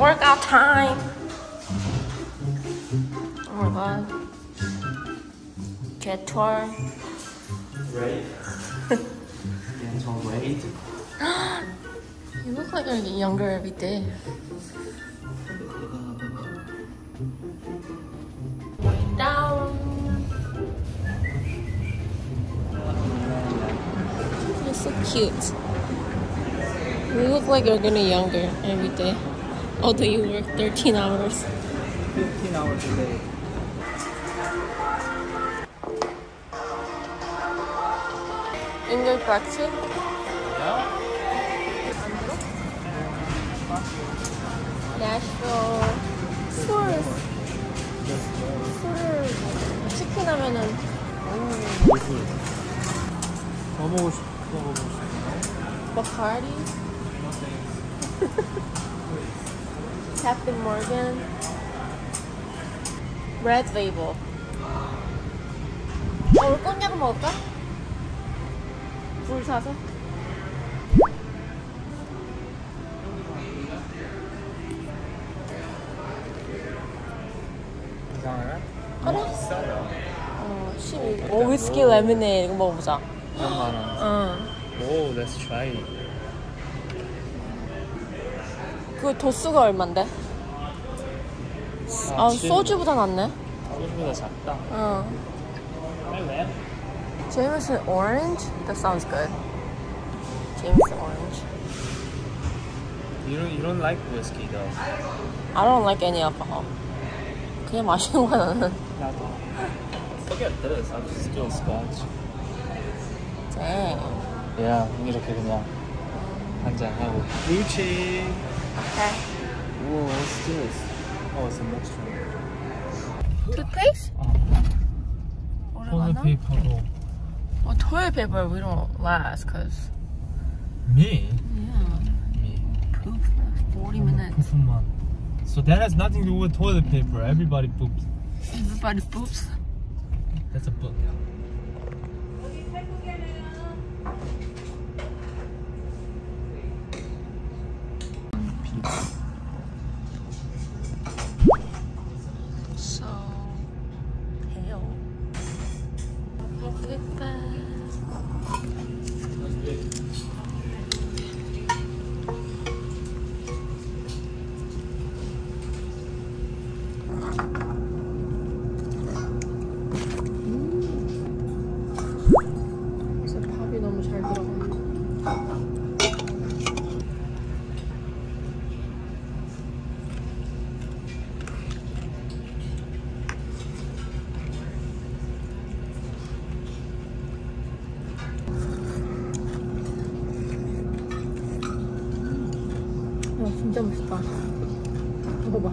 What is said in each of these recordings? workout time. Oh my god. Get torn. Right. Get torn weight. You look like you're younger every day. Down. You're so cute. You look like you're getting younger every day. Although you work 13 hours. 15 hours a day. English breakfast? Yeah. Nashville. 술을 치킨 하면은 뭐 먹고 싶어? Bacardi? Captain Morgan Red Label. 오늘 곤약 먹을까? 물 사서? 오, 위스키 레모네이드 이거 먹어보자. 오, let's try. 그 도수가 얼만데? 아, 소주보다 낫네. 소주보다 작다. 응. Jameson orange? That sounds good. Jameson orange. You don't like whiskey though. I don't like any alcohol. 그냥 마시는 거 나는. 나도. Look at this. I'm still scotch. Dang. Yeah, 이렇게 그냥 한잔 하고. Gucci. Okay. Whoa, what's this? Oh, it's a mixture. Toothpaste? Toilet paper. Well, toilet paper we don't last, cause. Me? Yeah. Me. Poop for like 40 minutes. So that has nothing to do with toilet paper. Everybody poops. Everybody poops. That's a book. So pale. 진짜 맛있다. 이거 봐.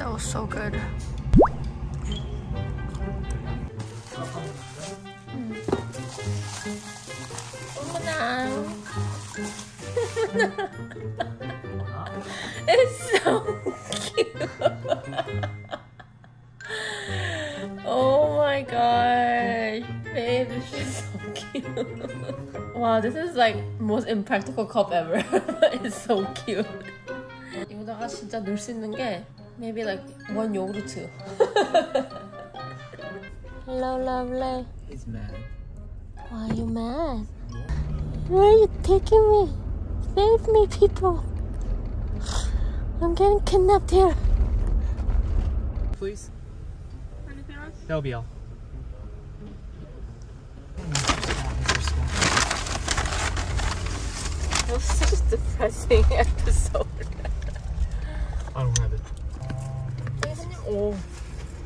That was so good. It's so cute. Oh my gosh, babe, this is so cute. Wow, this is like most impractical cup ever. It's so cute. 이거다가 진짜 넣을 수 있는 게 maybe like one yogurt. Hello, lovely. He's mad. Why are you mad? Where are you taking me? Save me, people. I'm getting kidnapped here. Please? Anything else? That'll be all. That was such a depressing episode. I don't have it. Oh,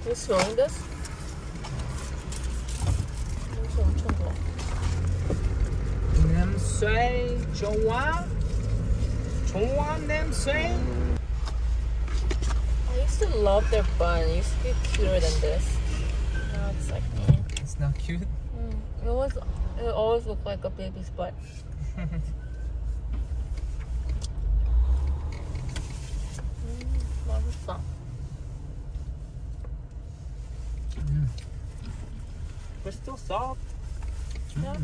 you're smelling this? Namsei Chongwa? Chongwa Namsei? I used to love their bun. It used to be cuter than this. Now it's like, It's not cute? Mm. It always looked like a baby's butt. Love We're still soft. Yeah.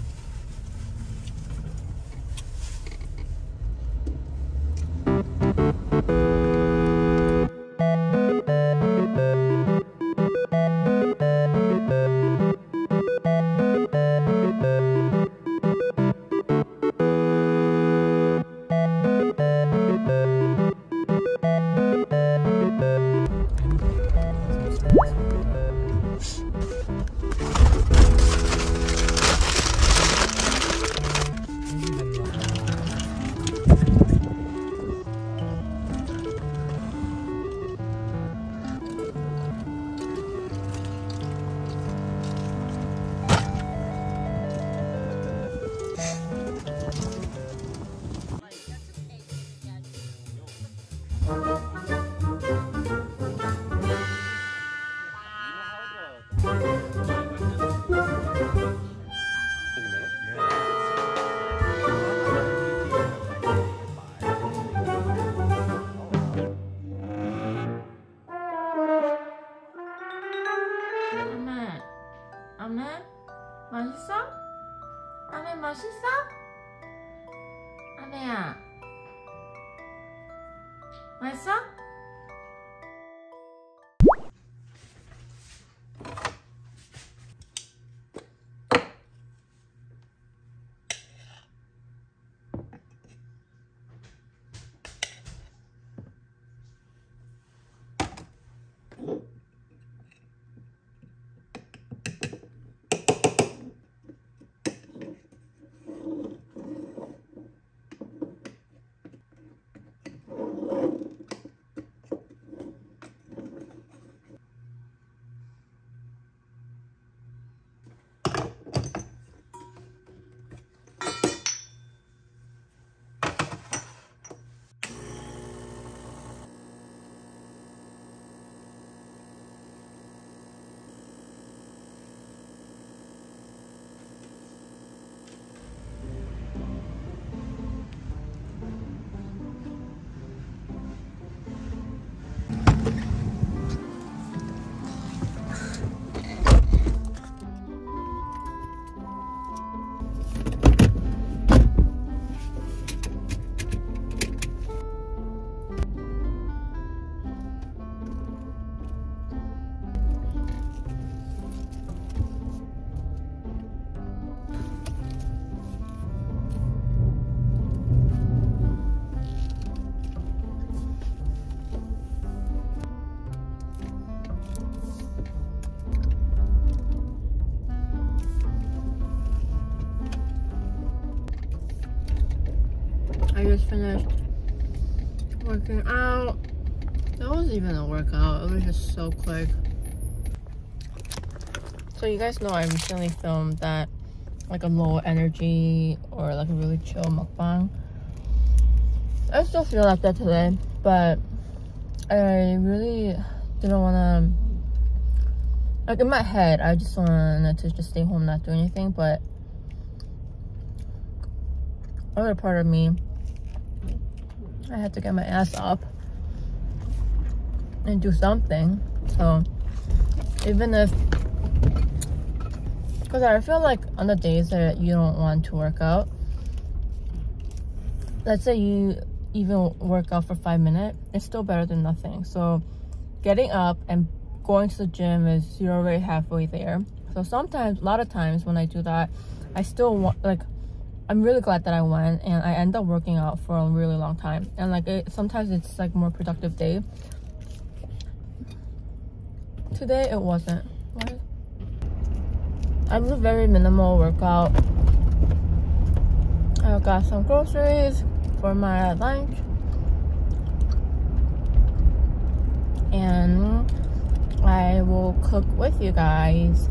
맛있어? 아메야 맛있어? Finished working out. That wasn't even a workout, it was just so quick. So you guys know I recently filmed that like a low energy or like a really chill mukbang. I still feel like that today, but I really didn't wanna, like in my head I just wanted to just stay home, not do anything, but other part of me, I had to get my ass up and do something. So even if, because I feel like on the days that you don't want to work out, let's say you even work out for 5 minutes, it's still better than nothing. So getting up and going to the gym is, you're already halfway there. So sometimes, a lot of times when I do that, I still want, like I'm really glad that I went, and I ended up working out for a really long time, and like sometimes it's like more productive day. Today it wasn't. What? I did a very minimal workout. I got some groceries for my lunch, and I will cook with you guys.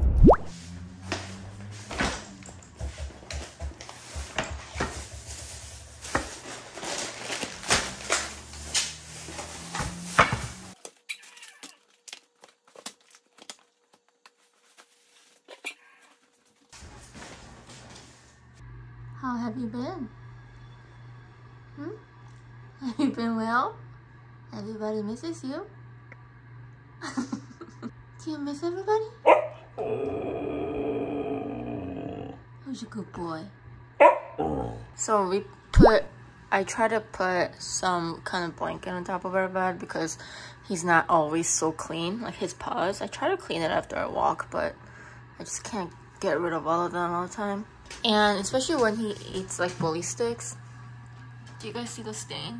How have you been? Have you been well? Everybody misses you. Do you miss everybody? Who's a good boy? So I try to put some kind of blanket on top of our bed because he's not always so clean. Like his paws, I try to clean it after I walk, but I just can't get rid of all of them all the time. And especially when he eats like bully sticks. Do you guys see the stain?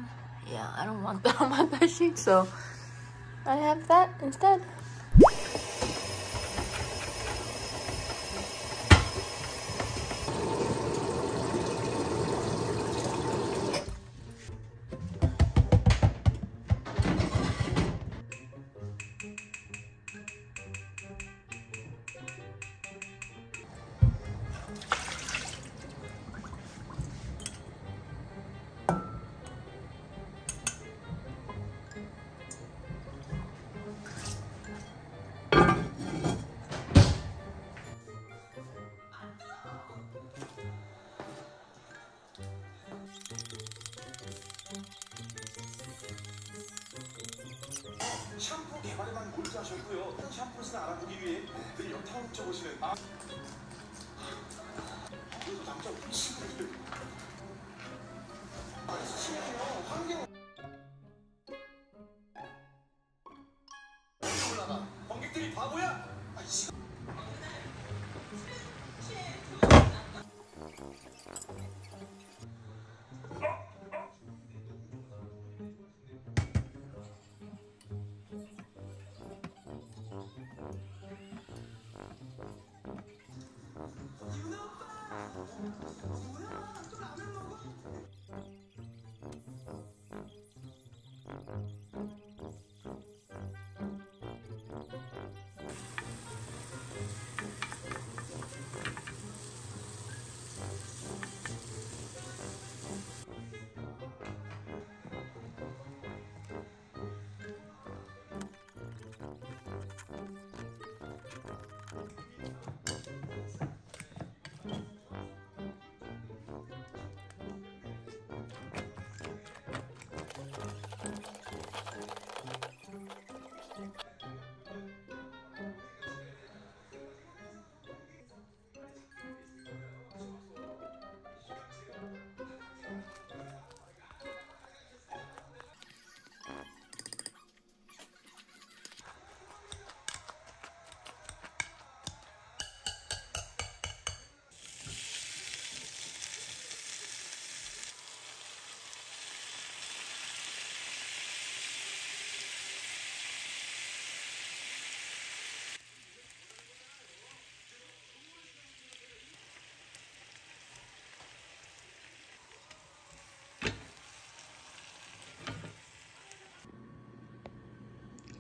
Yeah, I don't want that on my bed sheet, so I have that instead.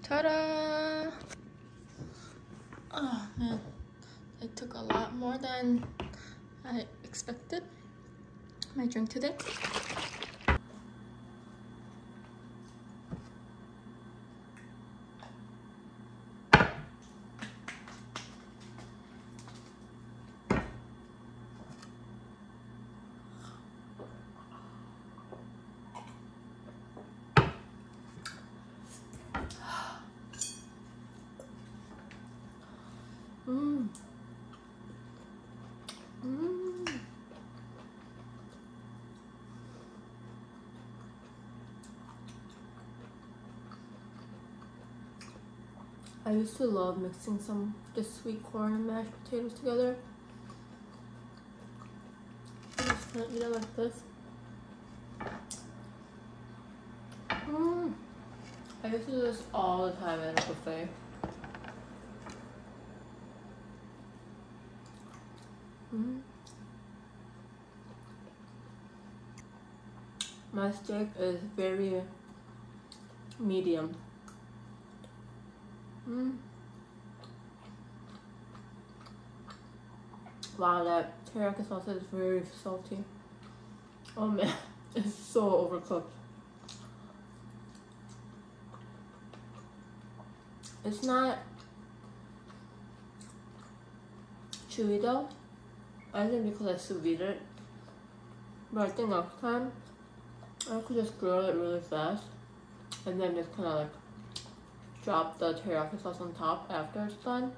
Ta-da! Oh man, it took a lot more than I expected. My drink today. I used to love mixing some just sweet corn and mashed potatoes together. It's can't eat it like this. I used to do this all the time at a buffet. My steak is very medium. Wow, that teriyaki sauce is very salty. Oh man, it's so overcooked. It's not chewy though. I think because I sous vide it. But I think next time I could just grill it really fast and then just kind of like drop the teriyaki sauce on top after it's done.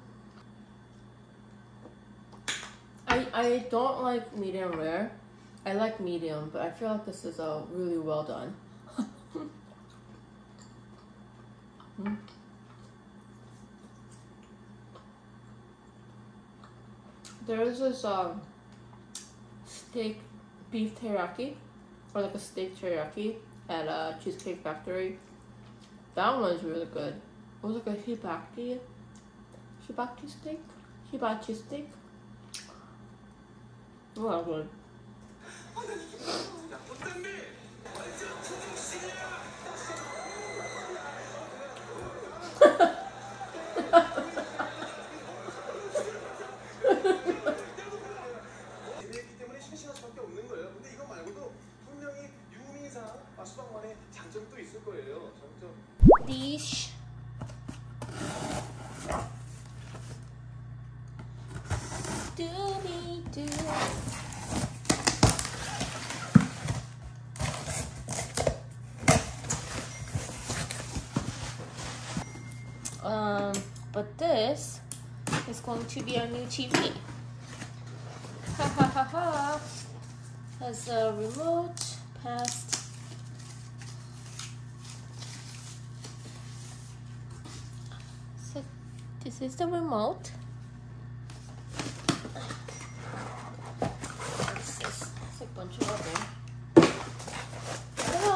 I don't like medium rare. I like medium, but I feel like this is really well done. There is this beef teriyaki, or like a steak teriyaki at Cheesecake Factory. That one's really good. It was like a hibachi steak. Oh, good. Dish. But this is going to be our new TV. Has a remote past. So this is the remote. What's this? It's a bunch of rubber. Ta-da!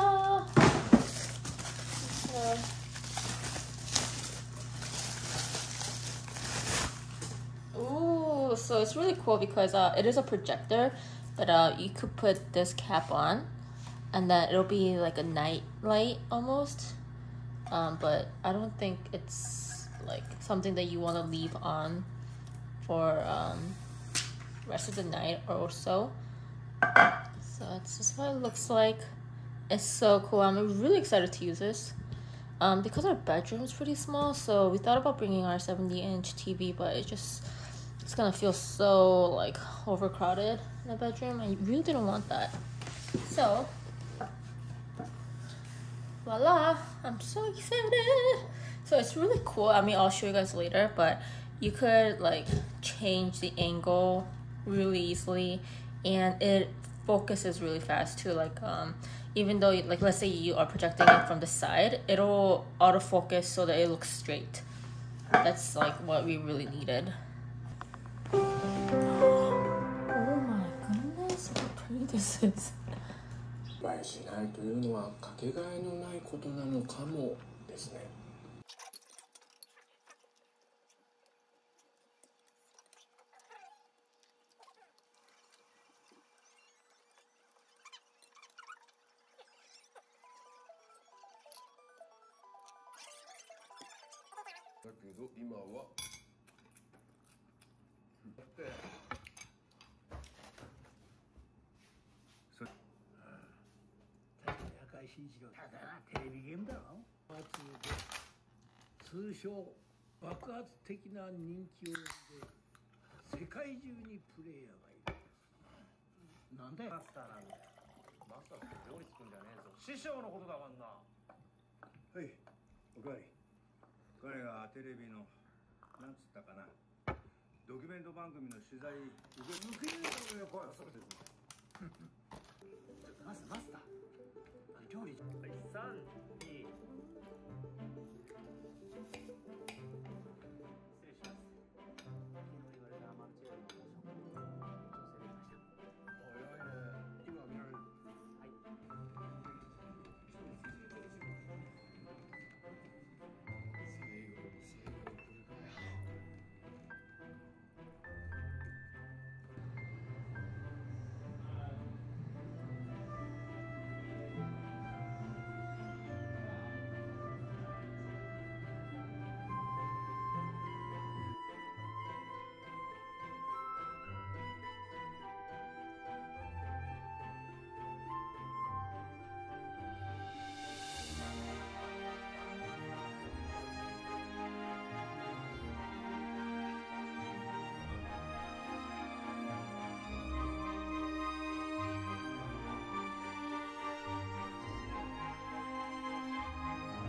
So it's really cool because it is a projector, but you could put this cap on and then it'll be like a night light almost, but I don't think it's like something that you want to leave on for rest of the night or so. So that's just what it looks like. It's so cool. I'm really excited to use this. Because our bedroom is pretty small, so we thought about bringing our 70-inch TV, but it just it's gonna feel so like overcrowded in the bedroom. I really didn't want that. So voila, I'm so excited. So it's really cool. I mean, I'll show you guys later, but you could like change the angle really easily and it focuses really fast too. Like even though like let's say you are projecting it from the side, it'll autofocus so that it looks straight. That's like what we really needed. Oh my goodness, how pretty this is.